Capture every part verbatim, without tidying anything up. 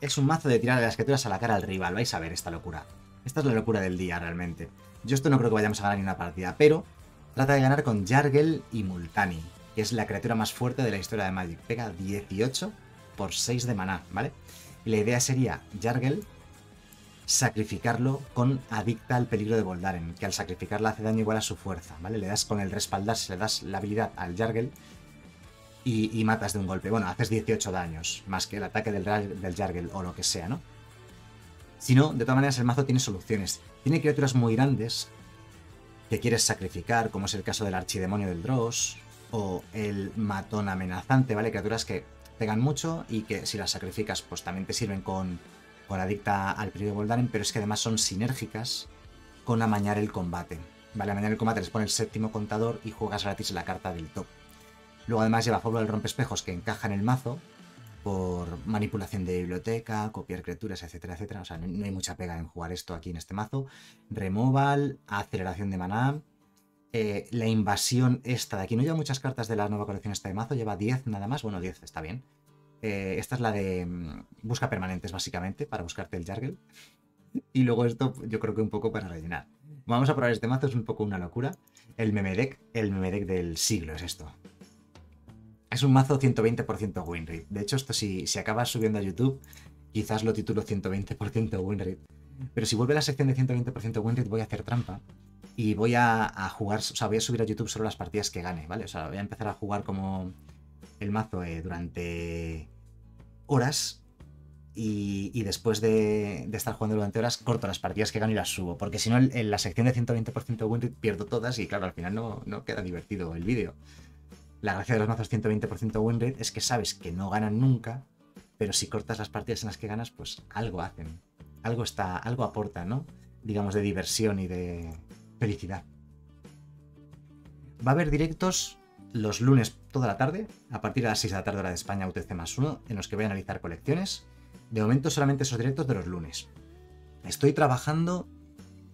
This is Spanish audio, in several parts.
Es un mazo de tirar a las criaturas a la cara al rival, vais a ver esta locura. Esta es la locura del día, realmente. Yo esto no creo que vayamos a ganar ni una partida, pero trata de ganar con Yargle y Multani, que es la criatura más fuerte de la historia de Magic. Pega dieciocho por seis de maná, ¿vale? Y la idea sería Yargle sacrificarlo con Adicta al peligro de Voldaren, que al sacrificarla hace daño igual a su fuerza, ¿vale? Le das con el respaldar, si le das la habilidad al Yargle, Y, y matas de un golpe. Bueno, haces dieciocho daños, más que el ataque del, del Yargle o lo que sea, ¿no? Si no, de todas maneras el mazo tiene soluciones. Tiene criaturas muy grandes que quieres sacrificar, como es el caso del Archidemonio del Dross o el Matón Amenazante, ¿vale? Criaturas que pegan mucho y que si las sacrificas pues también te sirven con, con Adicta al peligro de Voldaren, pero es que además son sinérgicas con Amañar el Combate, ¿vale? Amañar el Combate les pone el séptimo contador y juegas gratis la carta del top. Luego además lleva Fábula del Rompe Espejos, que encaja en el mazo por manipulación de biblioteca, copiar criaturas, etcétera, etcétera. O sea, no hay mucha pega en jugar esto aquí en este mazo. Removal, aceleración de maná, eh, la invasión esta de aquí. No lleva muchas cartas de la nueva colección esta de mazo, lleva diez nada más. Bueno, diez está bien. Eh, esta es la de busca permanentes, básicamente, para buscarte el Yargle. Y luego esto yo creo que un poco para rellenar. Vamos a probar este mazo, es un poco una locura. El meme deck, el meme deck del siglo es esto. Es un mazo ciento veinte por ciento winrate. De hecho, esto si, si acabas subiendo a YouTube, quizás lo titulo ciento veinte por ciento winrate. Pero si vuelve a la sección de ciento veinte por ciento winrate, voy a hacer trampa. Y voy a, a jugar, o sea, voy a subir a YouTube solo las partidas que gane, ¿vale? O sea, voy a empezar a jugar como el mazo eh, durante horas. Y, y después de, de estar jugando durante horas, corto las partidas que gano y las subo. Porque si no, en, en la sección de ciento veinte por ciento winrate pierdo todas y claro, al final no, no queda divertido el vídeo. La gracia de los mazos ciento veinte por ciento winrate es que sabes que no ganan nunca, pero si cortas las partidas en las que ganas, pues algo hacen. Algo está, algo aporta, ¿no? Digamos, de diversión y de felicidad. Va a haber directos los lunes toda la tarde, a partir de las seis de la tarde hora de España, U T C más uno, en los que voy a analizar colecciones. De momento solamente esos directos de los lunes. Estoy trabajando,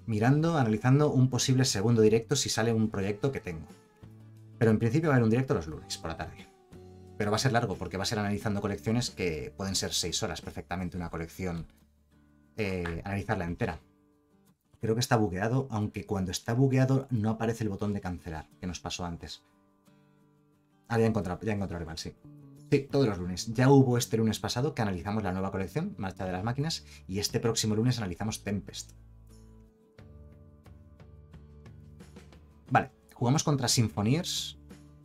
mirando, analizando un posible segundo directo si sale un proyecto que tengo. Pero en principio va a haber un directo los lunes por la tarde. Pero va a ser largo porque va a ser analizando colecciones que pueden ser seis horas perfectamente una colección, eh, analizarla entera. Creo que está bugueado, aunque cuando está bugueado no aparece el botón de cancelar, que nos pasó antes. Ah, ya he encontrado, ya he encontrado rival, sí. Sí, todos los lunes. Ya hubo este lunes pasado que analizamos la nueva colección, Marcha de las Máquinas, y este próximo lunes analizamos Tempest. Vale. Jugamos contra Sinfoniers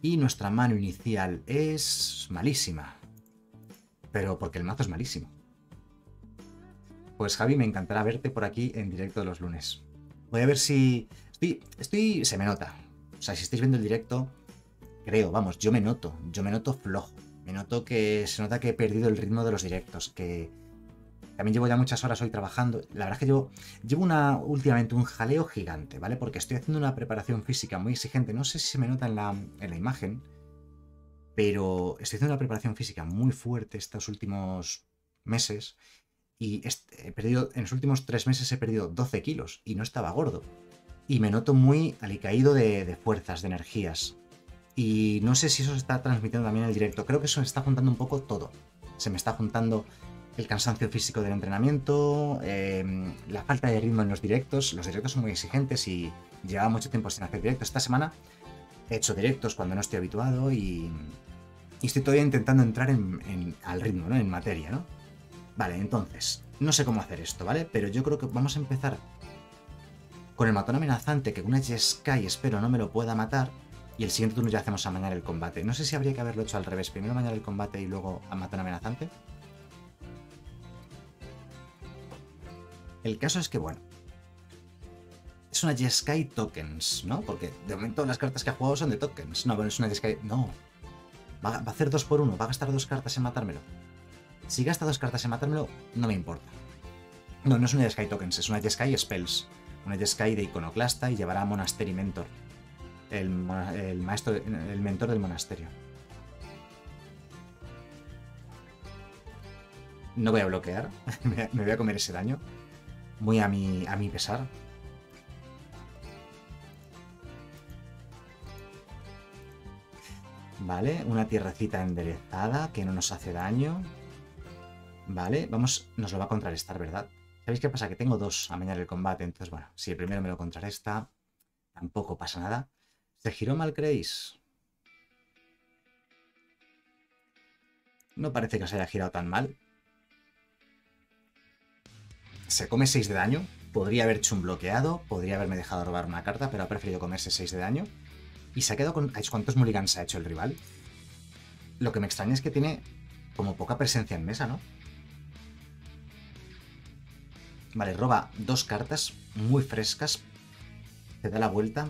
y nuestra mano inicial es malísima. Pero porque el mazo es malísimo. Pues Javi, me encantará verte por aquí en directo de los lunes. Voy a ver si... Estoy... estoy... se me nota. O sea, si estáis viendo el directo, creo, vamos, yo me noto. Yo me noto flojo. Me noto que se nota que he perdido el ritmo de los directos, que... También llevo ya muchas horas hoy trabajando. La verdad es que llevo, llevo una, últimamente un jaleo gigante, ¿vale? Porque estoy haciendo una preparación física muy exigente. No sé si se me nota en la, en la imagen, pero estoy haciendo una preparación física muy fuerte estos últimos meses. Y este, he perdido, en los últimos tres meses he perdido doce kilos y no estaba gordo. Y me noto muy alicaído de, de fuerzas, de energías. Y no sé si eso se está transmitiendo también en el directo. Creo que eso se está juntando un poco todo. Se me está juntando... el cansancio físico del entrenamiento, eh, la falta de ritmo en los directos. Los directos son muy exigentes y llevaba mucho tiempo sin hacer directos. Esta semana he hecho directos cuando no estoy habituado y, y estoy todavía intentando entrar en, en, al ritmo, ¿no? En materia, ¿no? Vale, entonces, no sé cómo hacer esto, ¿vale? Pero yo creo que vamos a empezar con el matón amenazante, que con una Jeskai espero no me lo pueda matar. Y el siguiente turno ya hacemos amañar el combate. No sé si habría que haberlo hecho al revés. Primero amañar el combate y luego a matón amenazante. El caso es que, bueno, es una Jeskai Tokens, ¿no? Porque de momento las cartas que ha jugado son de Tokens. No, bueno, es una Jeskai... No. Va a hacer dos por uno. Va a gastar dos cartas en matármelo. Si gasta dos cartas en matármelo, no me importa. No, no es una Jeskai Tokens. Es una Jeskai Spells. Una Jeskai de Iconoclasta y llevará a Monastery Mentor. El, el maestro... El mentor del monasterio. No voy a bloquear. Me voy a comer ese daño. Muy a mi, a mi pesar. Vale, una tierrecita enderezada que no nos hace daño. Vale, vamos, nos lo va a contrarrestar, ¿verdad? ¿Sabéis qué pasa? Que tengo dos amañar el combate, entonces bueno, si el primero me lo contrarresta, tampoco pasa nada. ¿Se giró mal, creéis? No parece que se haya girado tan mal. Se come seis de daño. Podría haber hecho un bloqueado, podría haberme dejado robar una carta, pero ha preferido comerse seis de daño. Y se ha quedado con... ¿Cuántos mulligans ha hecho el rival? Lo que me extraña es que tiene como poca presencia en mesa, ¿no? Vale, roba dos cartas muy frescas. Se da la vuelta.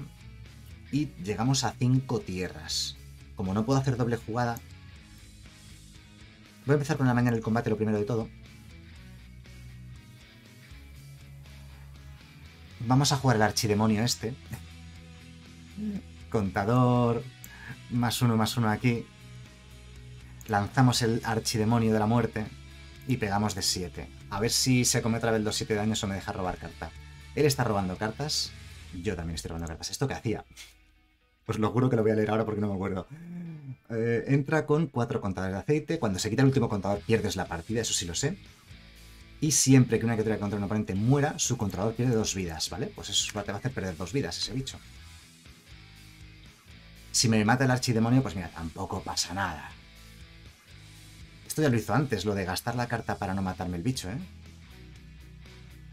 Y llegamos a cinco tierras. Como no puedo hacer doble jugada... Voy a empezar con la mañana del combate, lo primero de todo. Vamos a jugar el archidemonio este. Contador. Más uno, más uno aquí. Lanzamos el archidemonio de la muerte. Y pegamos de siete. A ver si se come otra vez los siete daños o me deja robar carta. Él está robando cartas. Yo también estoy robando cartas. ¿Esto qué hacía? Pues lo juro que lo voy a leer ahora porque no me acuerdo. Eh, entra con cuatro contadores de aceite. Cuando se quita el último contador pierdes la partida, eso sí lo sé. Y siempre que una criatura contra un oponente muera, su controlador pierde dos vidas, ¿vale? Pues eso te va a hacer perder dos vidas, ese bicho. Si me mata el archidemonio, pues mira, tampoco pasa nada. Esto ya lo hizo antes, lo de gastar la carta para no matarme el bicho, ¿eh?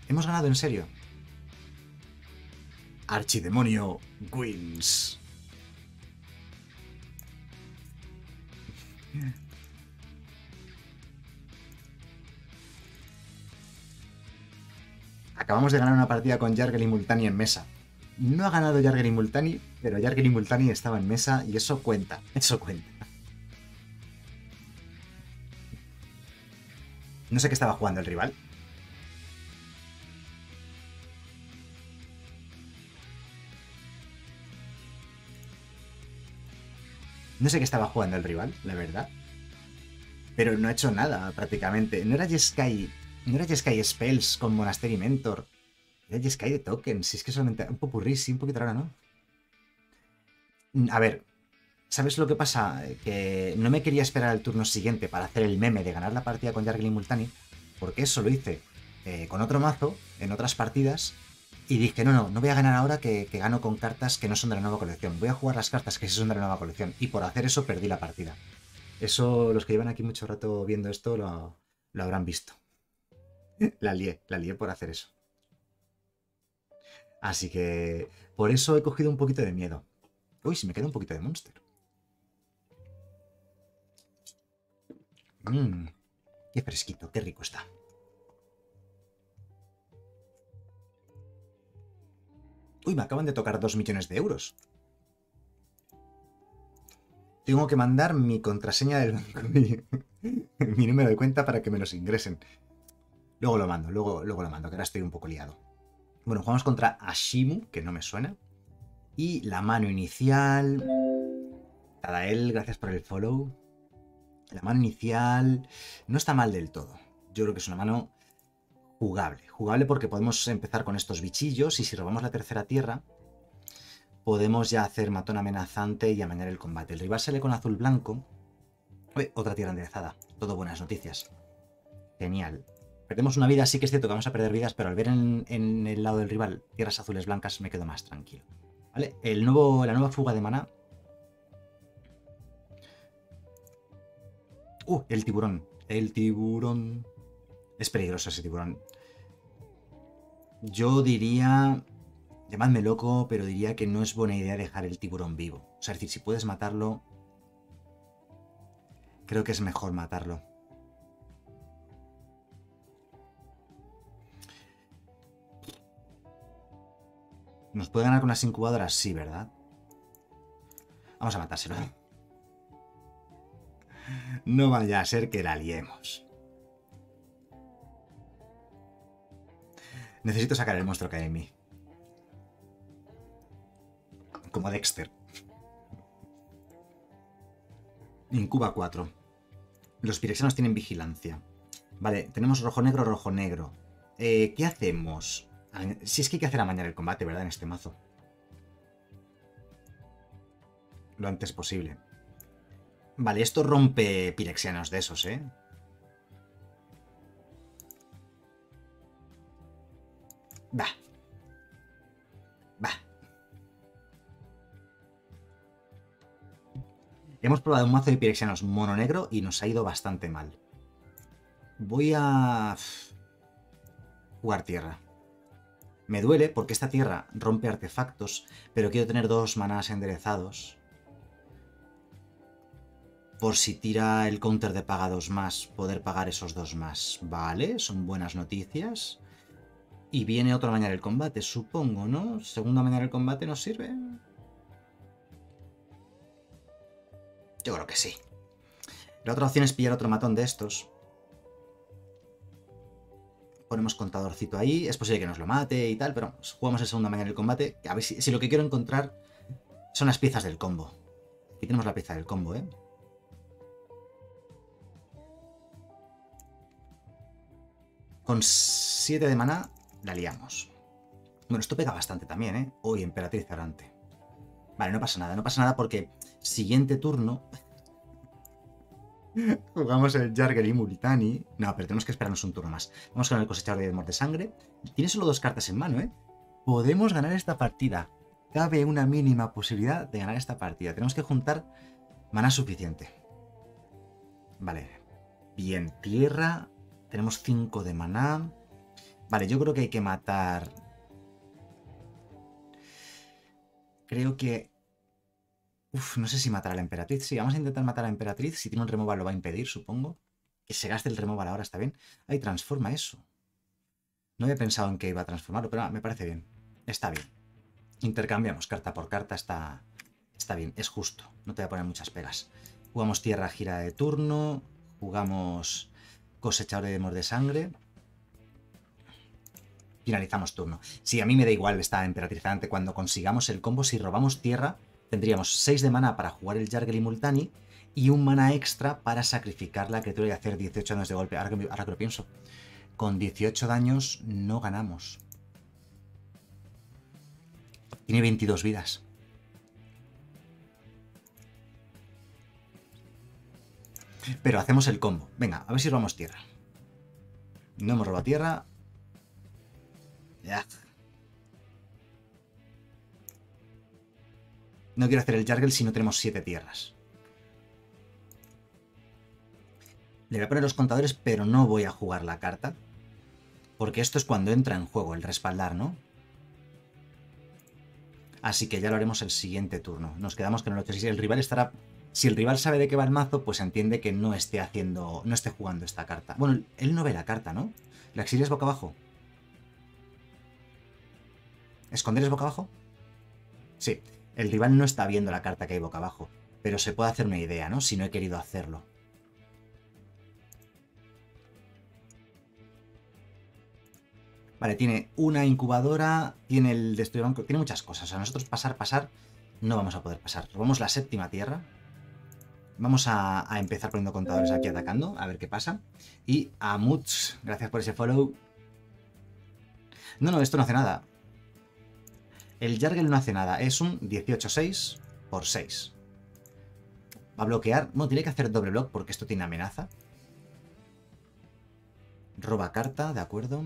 Hemos ganado, en serio. Archidemonio wins. Acabamos de ganar una partida con Yargle y Multani en mesa. No ha ganado Yargle y Multani, pero Yargle y Multani estaba en mesa y eso cuenta, eso cuenta. No sé qué estaba jugando el rival. No sé qué estaba jugando el rival, la verdad. Pero no ha hecho nada, prácticamente. No era Jeskai... No era Jeskai Spells con Monastery Mentor. Era Jeskai de Tokens. Si es que solamente... Un popurrí, sí, un poquito ahora, ¿no? A ver. ¿Sabes lo que pasa? Que no me quería esperar al turno siguiente para hacer el meme de ganar la partida con Yargle y Multani. Porque eso lo hice eh, con otro mazo, en otras partidas... Y dije, no, no, no voy a ganar ahora que, que gano con cartas que no son de la nueva colección. Voy a jugar las cartas que sí son de la nueva colección. Y por hacer eso perdí la partida. Eso, los que llevan aquí mucho rato viendo esto lo, lo habrán visto. La lié, la lié por hacer eso. Así que por eso he cogido un poquito de miedo. Uy, si me queda un poquito de Monster. Mmm, qué fresquito, qué rico está. Uy, me acaban de tocar dos millones de euros. Tengo que mandar mi contraseña del banco, mi, mi número de cuenta para que me los ingresen. Luego lo mando, luego, luego lo mando, que ahora estoy un poco liado. Bueno, jugamos contra Ashimu, que no me suena. Y la mano inicial... Tadael, gracias por el follow. La mano inicial no está mal del todo. Yo creo que es una mano... Jugable, jugable porque podemos empezar con estos bichillos y si robamos la tercera tierra podemos ya hacer matón amenazante y amañar el combate. El rival sale con azul blanco. Uy, otra tierra enderezada. Todo buenas noticias. Genial. Perdemos una vida, sí que es cierto que vamos a perder vidas, pero al ver en, en el lado del rival tierras azules blancas me quedo más tranquilo. ¿Vale? El nuevo, la nueva fuga de maná. Uh, el tiburón. El tiburón. Es peligroso ese tiburón. Yo diría, llamadme loco, pero diría que no es buena idea dejar el tiburón vivo. O sea, es decir, si puedes matarlo, creo que es mejor matarlo. ¿Nos puede ganar con las incubadoras? Sí, ¿verdad? Vamos a matárselo. No vaya a ser que la liemos. Necesito sacar el monstruo que hay en mí. Como Dexter. Incuba cuatro. Los pirexianos tienen vigilancia. Vale, tenemos rojo-negro, rojo-negro. Eh, ¿Qué hacemos? Si es que hay que hacer amañar el combate, ¿verdad? En este mazo. Lo antes posible. Vale, esto rompe pirexianos de esos, ¿eh? Va. Va. Hemos probado un mazo de pirexianos mono negro y nos ha ido bastante mal. Voy a jugar tierra. Me duele porque esta tierra rompe artefactos, pero quiero tener dos manás enderezados. Por si tira el counter de paga dos más, poder pagar esos dos más. Vale, son buenas noticias. Y viene otro Amañar el Combate, supongo, ¿no? Segundo Amañar el Combate nos sirve. Yo creo que sí. La otra opción es pillar otro matón de estos. Ponemos contadorcito ahí. Es posible que nos lo mate y tal, pero jugamos el segundo Amañar el Combate. A ver si, si lo que quiero encontrar son las piezas del combo. Aquí tenemos la pieza del combo, ¿eh? Con siete de maná, la liamos. Bueno, esto pega bastante también, ¿eh? Uy, Emperatriz Arante. Vale, no pasa nada, no pasa nada porque siguiente turno jugamos el Yargle y Multani. No, pero tenemos que esperarnos un turno más. Vamos con el Cosechador de Mordesangre. Tiene solo dos cartas en mano, ¿eh? Podemos ganar esta partida. Cabe una mínima posibilidad de ganar esta partida. Tenemos que juntar maná suficiente. Vale. Bien, tierra... Tenemos cinco de maná. Vale, yo creo que hay que matar... Creo que... Uf, no sé si matar a la Emperatriz. Sí, vamos a intentar matar a la Emperatriz. Si tiene un removal lo va a impedir, supongo. Que se gaste el removal ahora, está bien. Ahí transforma eso. No había pensado en que iba a transformarlo, pero ah, me parece bien. Está bien. Intercambiamos carta por carta. Está, está bien, es justo. No te voy a poner muchas pegas. Jugamos tierra, gira de turno. Jugamos... Cosechador de Mordesangre. Finalizamos turno. Sí, a mí me da igual esta Emperatriz Arante. Cuando consigamos el combo, si robamos tierra, tendríamos seis de maná para jugar el Yargle y Multani y un maná extra para sacrificar la criatura y hacer dieciocho daños de golpe. Ahora que, ahora que lo pienso. Con dieciocho daños no ganamos. Tiene veintidós vidas. Pero hacemos el combo. Venga, a ver si robamos tierra. No hemos robado tierra. Ya. No quiero hacer el Yargle si no tenemos siete tierras. Le voy a poner los contadores, pero no voy a jugar la carta. Porque esto es cuando entra en juego el respaldar, ¿no? Así que ya lo haremos el siguiente turno. Nos quedamos con el ocho seis. El rival estará... Si el rival sabe de qué va el mazo, pues entiende que no esté haciendo, no esté jugando esta carta. Bueno, él no ve la carta, ¿no? ¿La exilia es boca abajo? ¿Esconder es boca abajo? Sí, el rival no está viendo la carta que hay boca abajo, pero se puede hacer una idea, ¿no? Si no he querido hacerlo. Vale, tiene una incubadora, tiene el destruir banco, tiene muchas cosas. O sea, nosotros pasar, pasar, no vamos a poder pasar. Robamos la séptima tierra. Vamos a, a empezar poniendo contadores aquí atacando, a ver qué pasa. Y a Muts, gracias por ese follow. No, no, esto no hace nada. El Yargle no hace nada, es un dieciocho seis por seis. Va a bloquear, bueno, tiene que hacer doble block porque esto tiene amenaza. Roba carta, de acuerdo.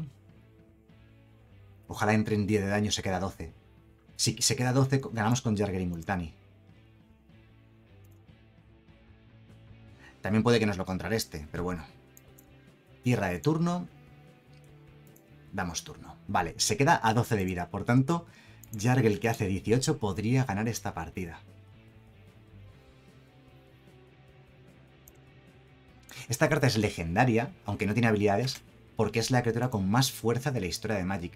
Ojalá entre en diez de daño, se queda doce. Si se queda doce, ganamos con Yargle y Multani. También puede que nos lo contrarreste, pero bueno. Tierra de turno. Damos turno. Vale, se queda a doce de vida. Por tanto, Yargle, que hace dieciocho, podría ganar esta partida. Esta carta es legendaria, aunque no tiene habilidades, porque es la criatura con más fuerza de la historia de Magic.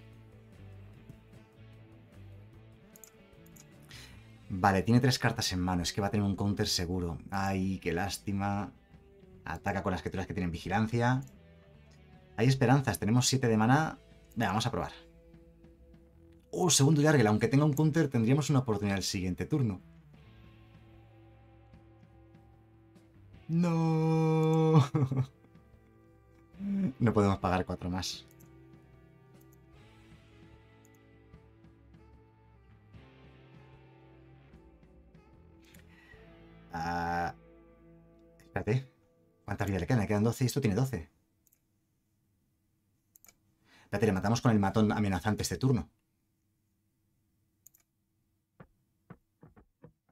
Vale, tiene tres cartas en mano. Es que va a tener un counter seguro. Ay, qué lástima. Ataca con las criaturas que tienen vigilancia. Hay esperanzas. Tenemos siete de maná. Venga, vamos a probar. Oh, segundo Yargle. Aunque tenga un counter, tendríamos una oportunidad el siguiente turno. No. No podemos pagar cuatro más. Uh, Espérate. ¿Cuánta vida le queda? Le quedan doce y esto tiene doce. Espérate, le matamos con el matón amenazante este turno.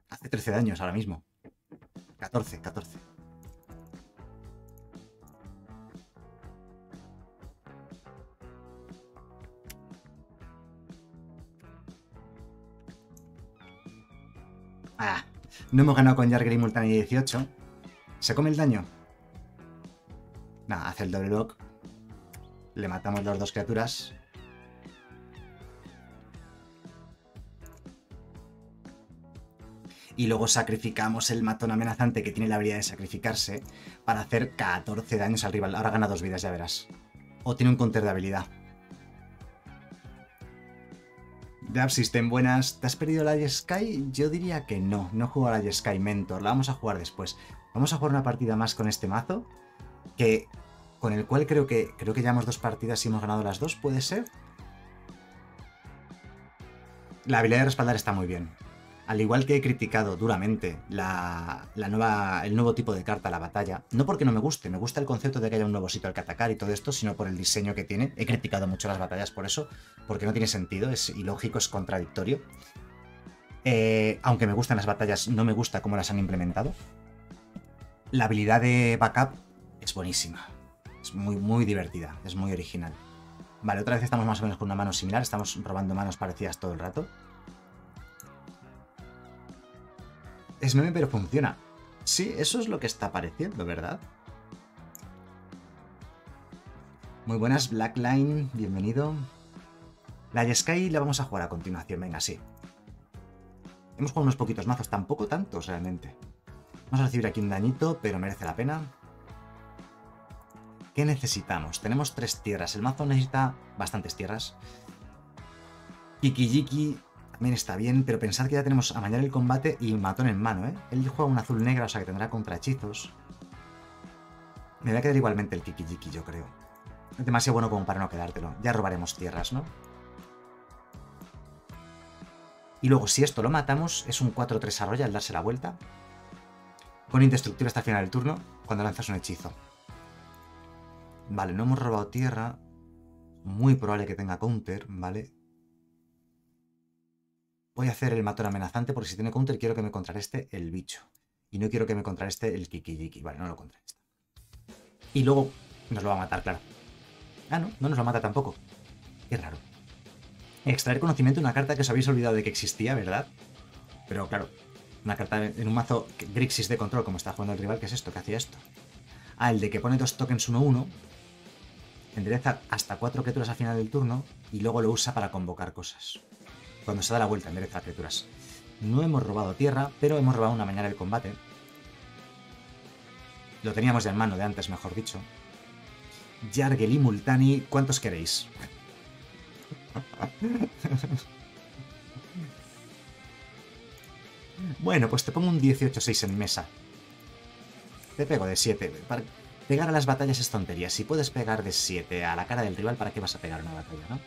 Hace trece daños ahora mismo. catorce, catorce. Ah, no hemos ganado con Yargle y Multani dieciocho. ¿Se come el daño? Nada, hace el doble block. Le matamos las dos criaturas. Y luego sacrificamos el matón amenazante que tiene la habilidad de sacrificarse para hacer catorce daños al rival. Ahora gana dos vidas, ya verás. O tiene un counter de habilidad. Dab System, buenas. ¿Te has perdido la Sky? Yo diría que no. No juego a la Sky Mentor. La vamos a jugar después. Vamos a jugar una partida más con este mazo. Que... con el cual creo que creo que llevamos dos partidas y hemos ganado las dos, ¿puede ser? La habilidad de respaldar está muy bien. Al igual que he criticado duramente la, la nueva, el nuevo tipo de carta, la batalla, no porque no me guste, me gusta el concepto de que haya un nuevo sitio al que atacar y todo esto, sino por el diseño que tiene. He criticado mucho las batallas por eso, porque no tiene sentido, es ilógico, es contradictorio. Eh, aunque me gustan las batallas, no me gusta cómo las han implementado. La habilidad de backup es buenísima. Es muy, muy divertida, es muy original. Vale, otra vez estamos más o menos con una mano similar, estamos robando manos parecidas todo el rato. Es meme, pero funciona. Sí, eso es lo que está pareciendo, ¿verdad? Muy buenas, Blackline, bienvenido. La Sky la vamos a jugar a continuación, venga, sí. Hemos jugado unos poquitos mazos, tampoco tantos realmente. Vamos a recibir aquí un dañito, pero merece la pena. ¿Qué necesitamos? Tenemos tres tierras. El mazo necesita bastantes tierras. Kiki-jiki también está bien, pero pensad que ya tenemos Amañar el Combate y matón en mano, ¿eh? Él juega un azul negra, o sea que tendrá contrahechizos. Me va a quedar igualmente el Kiki-jiki, yo creo. Es demasiado bueno como para no quedártelo. Ya robaremos tierras, ¿no? Y luego, si esto lo matamos, es un cuatro tres arroya al darse la vuelta. Con indestructible hasta el final del turno, cuando lanzas un hechizo. Vale, no hemos robado tierra. Muy probable que tenga counter, ¿vale? Voy a hacer el matón amenazante porque si tiene counter quiero que me contrarreste el bicho. Y no quiero que me contrarreste el Kiki-jiki. Vale, no lo contrarresta. Y luego nos lo va a matar, claro. Ah, no, no nos lo mata tampoco. Qué raro. Extraer conocimiento de una carta que os habéis olvidado de que existía, ¿verdad? Pero claro, una carta en un mazo Grixis de control como está jugando el rival. ¿Qué es esto? ¿Qué hacía esto? Ah, el de que pone dos tokens uno uno. Endereza hasta cuatro criaturas al final del turno y luego lo usa para convocar cosas. Cuando se da la vuelta endereza las criaturas. No hemos robado tierra, pero hemos robado una mañana del combate. Lo teníamos ya en mano de antes, mejor dicho. Yargle y Multani, ¿cuántos queréis? Bueno, pues te pongo un dieciocho seis en mesa. Te pego de siete. Para... pegar a las batallas es tontería. Si puedes pegar de siete a la cara del rival, ¿para qué vas a pegar una batalla, no?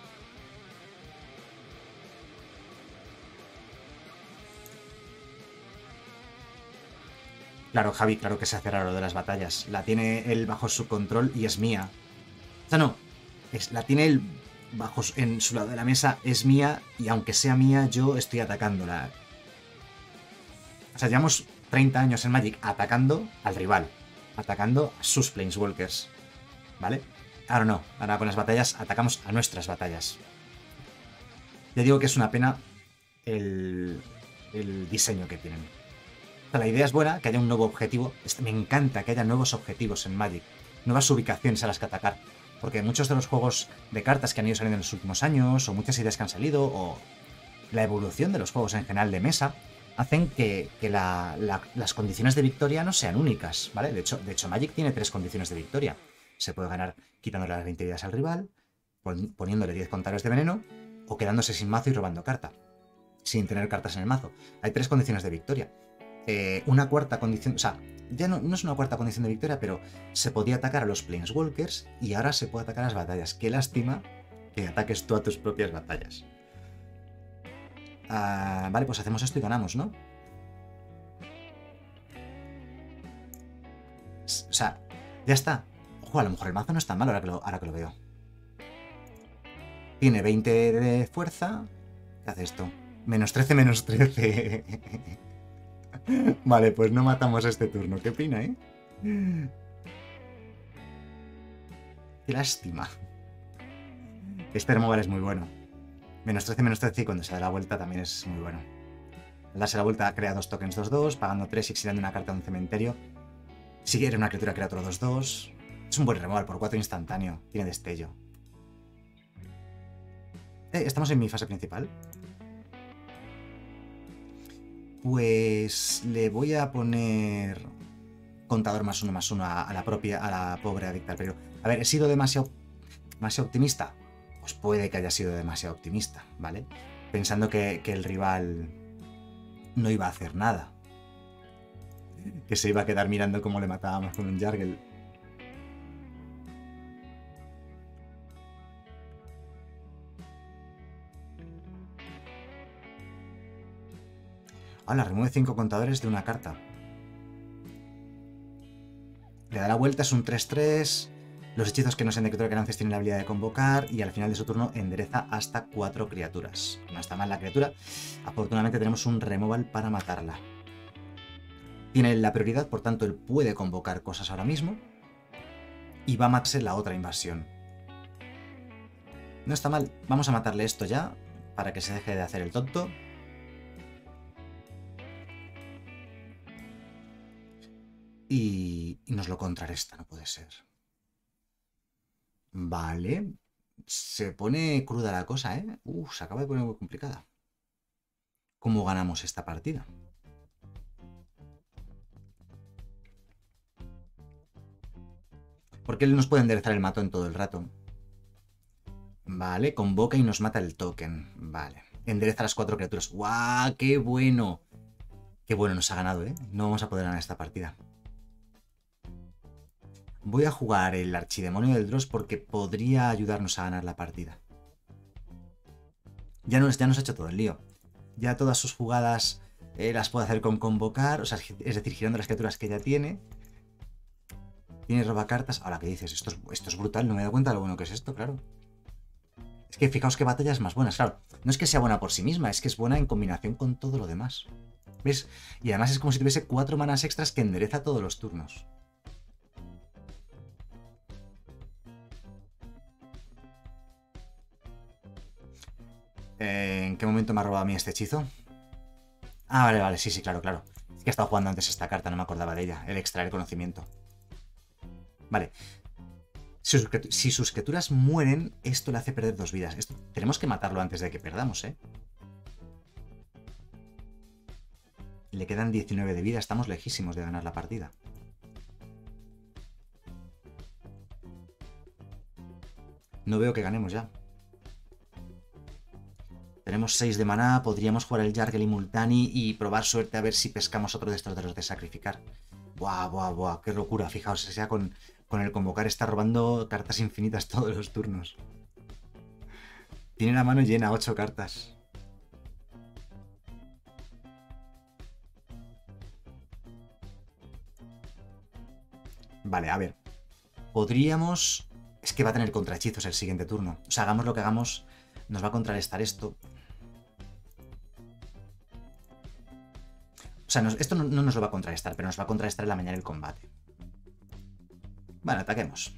Claro, Javi, claro que se hace raro lo de las batallas. La tiene él bajo su control y es mía. O sea, no. Es, la tiene él bajo, en su lado de la mesa, es mía, y aunque sea mía, yo estoy atacándola. O sea, llevamos treinta años en Magic atacando al rival. Atacando a sus Planeswalkers, ¿vale? Ahora no, ahora con las batallas atacamos a nuestras batallas. Ya digo que es una pena el, el diseño que tienen. O sea, la idea es buena, que haya un nuevo objetivo. Me encanta que haya nuevos objetivos en Magic, nuevas ubicaciones a las que atacar, porque muchos de los juegos de cartas que han ido saliendo en los últimos años, o muchas ideas que han salido, o la evolución de los juegos en general de mesa, hacen que, que la, la, las condiciones de victoria no sean únicas, ¿vale? De hecho, de hecho, Magic tiene tres condiciones de victoria. Se puede ganar quitándole las veinte vidas al rival, poniéndole diez contadores de veneno, o quedándose sin mazo y robando carta, sin tener cartas en el mazo. Hay tres condiciones de victoria. Eh, una cuarta condición, o sea, ya no, no es una cuarta condición de victoria, pero se podía atacar a los Planeswalkers y ahora se puede atacar a las batallas. Qué lástima que ataques tú a tus propias batallas. Uh, vale, pues hacemos esto y ganamos, ¿no? O sea, ya está. Ojo, a lo mejor el mazo no está mal ahora que lo, ahora que lo veo. Tiene veinte de fuerza. ¿Qué hace esto? menos trece, menos trece. Vale, pues no matamos este turno. Qué pena, ¿eh? Qué lástima. Este removal es muy bueno. menos trece, menos trece, y cuando se da la vuelta también es muy bueno. Al darse la vuelta crea dos tokens dos dos, pagando tres y exiliando una carta de un cementerio. Si quiere una criatura crea otro dos dos. Es un buen removal por cuatro instantáneo. Tiene destello. Eh, ¿Estamos en mi fase principal? Pues le voy a poner contador más uno más uno a, a la propia, a la pobre adicta al peligro. A ver, ¿he sido demasiado, demasiado optimista? Pues puede que haya sido demasiado optimista, ¿vale? Pensando que, que el rival no iba a hacer nada. Que se iba a quedar mirando cómo le matábamos con un Yargle. Ahora remueve cinco contadores de una carta. Le da la vuelta, es un tres tres. Los hechizos que no sean de criatura que lances tienen la habilidad de convocar y al final de su turno endereza hasta cuatro criaturas. No está mal la criatura. Afortunadamente tenemos un removal para matarla. Tiene la prioridad, por tanto él puede convocar cosas ahora mismo y va a matarse la otra invasión. No está mal. Vamos a matarle esto ya para que se deje de hacer el tonto. Y nos lo contrarresta, no puede ser. Vale. Se pone cruda la cosa, ¿eh? Uh, se acaba de poner muy complicada. ¿Cómo ganamos esta partida? Porque él nos puede enderezar el matón todo el rato. Vale, convoca y nos mata el token. Vale. Endereza las cuatro criaturas. ¡Guau! ¡Qué bueno! Qué bueno nos ha ganado, ¿eh? No vamos a poder ganar esta partida. Voy a jugar el Archidemonio del Dross porque podría ayudarnos a ganar la partida. Ya nos, ya nos ha hecho todo el lío. Ya todas sus jugadas eh, las puedo hacer con convocar. O sea, es decir, girando las criaturas que ya tiene. Tiene robacartas. Ahora, ¿qué dices? Esto es, esto es brutal. No me he dado cuenta de lo bueno que es esto, claro. Es que fijaos qué batallas más buenas, claro. No es que sea buena por sí misma, es que es buena en combinación con todo lo demás. ¿Ves? Y además es como si tuviese cuatro manas extras que endereza todos los turnos. Eh, ¿En qué momento me ha robado a mí este hechizo? Ah, vale, vale. Sí, sí, claro, claro. Es que he estado jugando antes esta carta, no me acordaba de ella. El extraer conocimiento. Vale, si sus, si sus criaturas mueren, esto le hace perder dos vidas. Esto, tenemos que matarlo antes de que perdamos, ¿eh? Le quedan diecinueve de vida, estamos lejísimos de ganar la partida. No veo que ganemos ya. Tenemos seis de maná, podríamos jugar el Yargle y Multani y probar suerte a ver si pescamos otro de estos de los de sacrificar. Buah, buah, buah, qué locura, fijaos, sea con... Con el convocar está robando cartas infinitas todos los turnos. Tiene la mano llena, ocho cartas. Vale, a ver. Podríamos... Es que va a tener contrahechizos el siguiente turno. O sea, hagamos lo que hagamos, nos va a contrarrestar esto. O sea, nos... esto no, no nos lo va a contrarrestar, pero nos va a contrarrestar el amañar el combate. Bueno, ataquemos.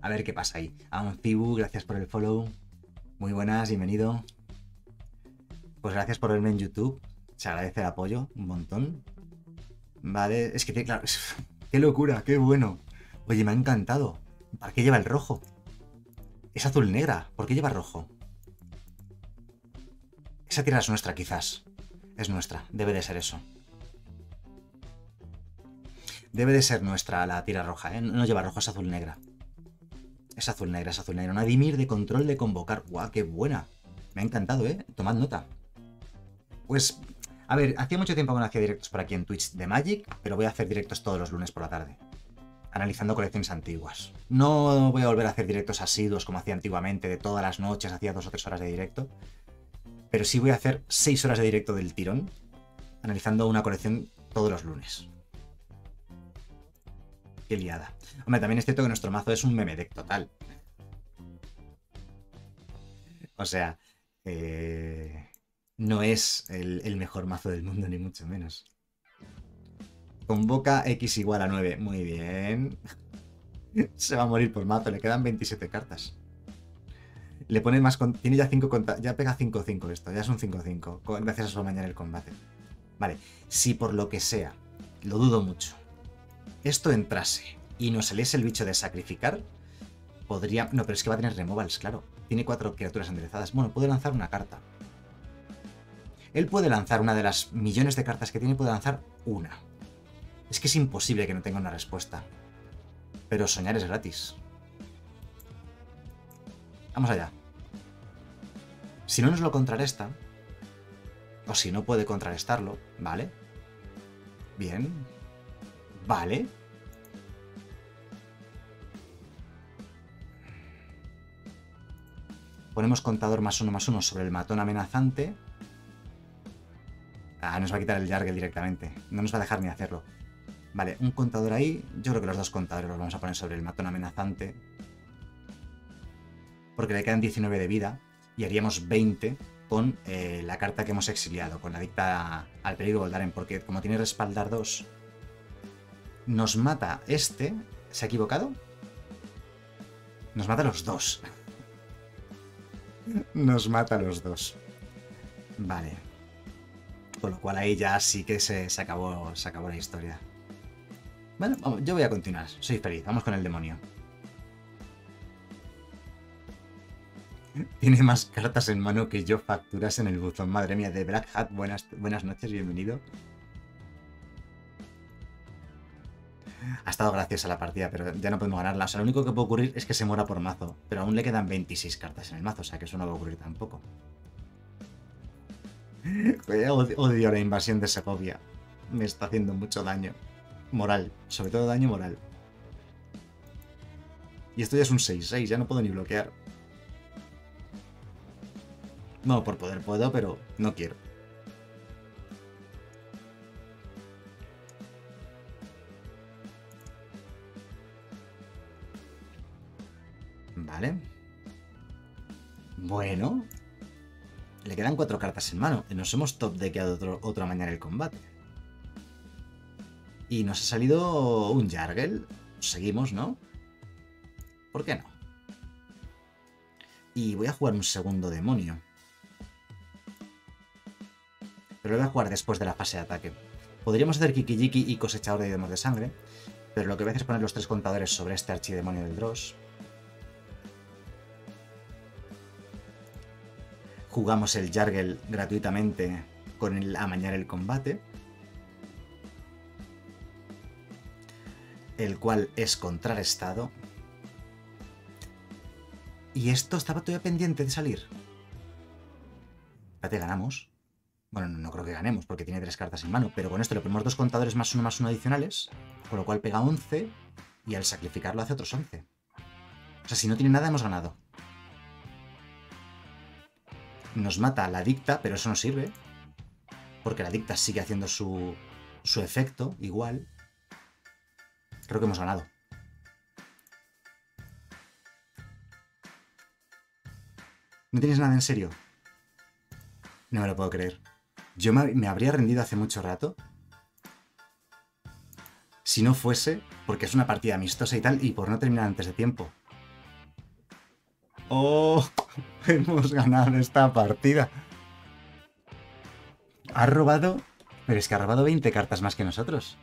A ver qué pasa ahí. Anfibu, gracias por el follow. Muy buenas, bienvenido. Pues gracias por verme en YouTube. Se agradece el apoyo, un montón. Vale, es que claro... ¡Qué locura, qué bueno! Oye, me ha encantado. ¿Para qué lleva el rojo? Es azul negra. ¿Por qué lleva rojo? Esa tierra es nuestra, quizás. Es nuestra, debe de ser eso. Debe de ser nuestra la tira roja, ¿eh? No lleva rojo, es azul negra. Es azul negra, es azul negra. Una Dimir de control de convocar. ¡Guau, qué buena! Me ha encantado, ¿eh? Tomad nota. Pues, a ver, hacía mucho tiempo que no hacía directos por aquí en Twitch de Magic, pero voy a hacer directos todos los lunes por la tarde, analizando colecciones antiguas. No voy a volver a hacer directos asiduos como hacía antiguamente, de todas las noches, hacía dos o tres horas de directo, pero sí voy a hacer seis horas de directo del tirón, analizando una colección todos los lunes. qué liada. Hombre, también es cierto que nuestro mazo es un meme deck total. O sea, eh, no es el, el mejor mazo del mundo, ni mucho menos. Convoca X igual a nueve. Muy bien. Se va a morir por mazo. Le quedan veintisiete cartas. Le pone más... Con... Tiene ya cinco... Contra... Ya pega cinco cinco esto. Ya es un cinco cinco. Gracias a su Amañar el Combate. Vale. Si por lo que sea, lo dudo mucho, esto entrase y nos saliese el bicho de sacrificar, podría... No, pero es que va a tener removals, claro. Tiene cuatro criaturas enderezadas. Bueno, puede lanzar una carta. Él puede lanzar una de las millones de cartas que tiene. Puede lanzar una. Es que es imposible que no tenga una respuesta. Pero soñar es gratis. Vamos allá. Si no nos lo contrarresta, o si no puede contrarrestarlo, ¿vale? Bien. Vale. Ponemos contador más uno más uno sobre el matón amenazante. Ah, nos va a quitar el Yargle directamente. No nos va a dejar ni hacerlo. Vale, un contador ahí. Yo creo que los dos contadores los vamos a poner sobre el matón amenazante. Porque le quedan diecinueve de vida. Y haríamos veinte con eh, la carta que hemos exiliado. Con la Adicta al peligro de Voldaren. Porque como tiene respaldar dos, nos mata este. ¿Se ha equivocado? Nos mata los dos. Nos mata los dos. Vale. Con lo cual ahí ya sí que se, se, acabó, se acabó la historia. Bueno, vamos, yo voy a continuar. Soy feliz. Vamos con el demonio. Tiene más cartas en mano que yo facturas en el buzón. Madre mía, de Black Hat, buenas, buenas noches, bienvenido. Ha estado graciosa la partida, pero ya no podemos ganarla. O sea, lo único que puede ocurrir es que se muera por mazo. Pero aún le quedan veintiséis cartas en el mazo, o sea que eso no va a ocurrir tampoco. Odio la invasión de Segovia. Me está haciendo mucho daño. Moral, sobre todo daño moral. Y esto ya es un seis seis, ya no puedo ni bloquear. No, por poder puedo, pero no quiero. Vale. Bueno. Le quedan cuatro cartas en mano. Nos hemos top deckado otro, otro Amañar el Combate. Y nos ha salido un Yargle. Seguimos, ¿no? ¿Por qué no? Y voy a jugar un segundo demonio. Pero lo voy a jugar después de la fase de ataque. Podríamos hacer Kiki-jiki y Cosechador de Mordesangre, pero lo que voy a hacer es poner los tres contadores sobre este Archidemonio del Dross. Jugamos el Yargle gratuitamente con el Amañar el Combate, el cual es contrarrestado. Y esto estaba todavía pendiente de salir. Espérate, ganamos. Bueno, no creo que ganemos porque tiene tres cartas en mano, pero con esto le ponemos dos contadores más uno más uno adicionales, con lo cual pega once y al sacrificarlo hace otros once. O sea, si no tiene nada hemos ganado. Nos mata la Adicta, pero eso no sirve, porque la Adicta sigue haciendo su, su efecto igual. Creo que hemos ganado. ¿No tienes nada en serio? No me lo puedo creer. Yo me habría rendido hace mucho rato si no fuese porque es una partida amistosa y tal, y por no terminar antes de tiempo. ¡Oh! Hemos ganado esta partida. Ha robado... Pero es que ha robado veinte cartas más que nosotros.